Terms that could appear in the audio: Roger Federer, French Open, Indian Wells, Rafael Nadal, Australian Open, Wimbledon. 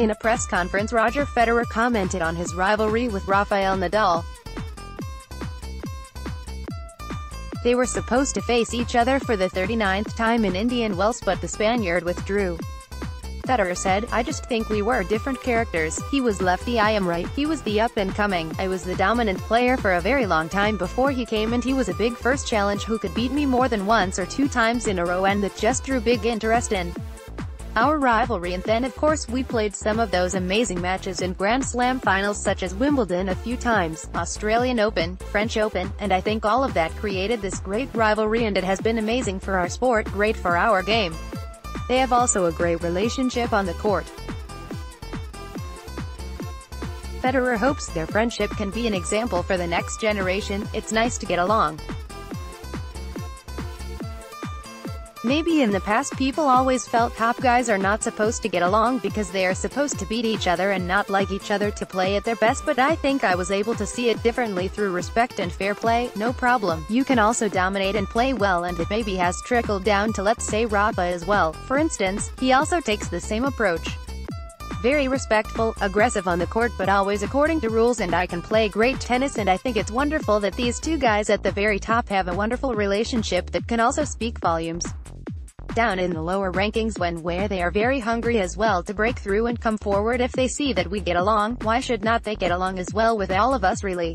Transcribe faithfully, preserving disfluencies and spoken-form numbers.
In a press conference, Roger Federer commented on his rivalry with Rafael Nadal. They were supposed to face each other for the thirty-ninth time in Indian Wells, but the Spaniard withdrew. Federer said, "I just think we were different characters. He was lefty, I am right. He was the up-and-coming. I was the dominant player for a very long time before he came, and he was a big first challenge who could beat me more than once or two times in a row, and that just drew big interest in our rivalry. And then, of course, we played some of those amazing matches in Grand Slam finals such as Wimbledon a few times, Australian Open, French Open, and I think all of that created this great rivalry, and it has been amazing for our sport, great for our game. They have also a great relationship on the court." Federer hopes their friendship can be an example for the next generation. "It's nice to get along. Maybe in the past people always felt top guys are not supposed to get along because they are supposed to beat each other and not like each other to play at their best, but I think I was able to see it differently through respect and fair play. No problem. You can also dominate and play well, and it maybe has trickled down to, let's say, Rafa as well. For instance, he also takes the same approach. Very respectful, aggressive on the court, but always according to rules, and I can play great tennis, and I think it's wonderful that these two guys at the very top have a wonderful relationship that can also speak volumes down in the lower rankings when where they are very hungry as well to break through and come forward. If they see that we get along, why should not they get along as well with all of us, really?"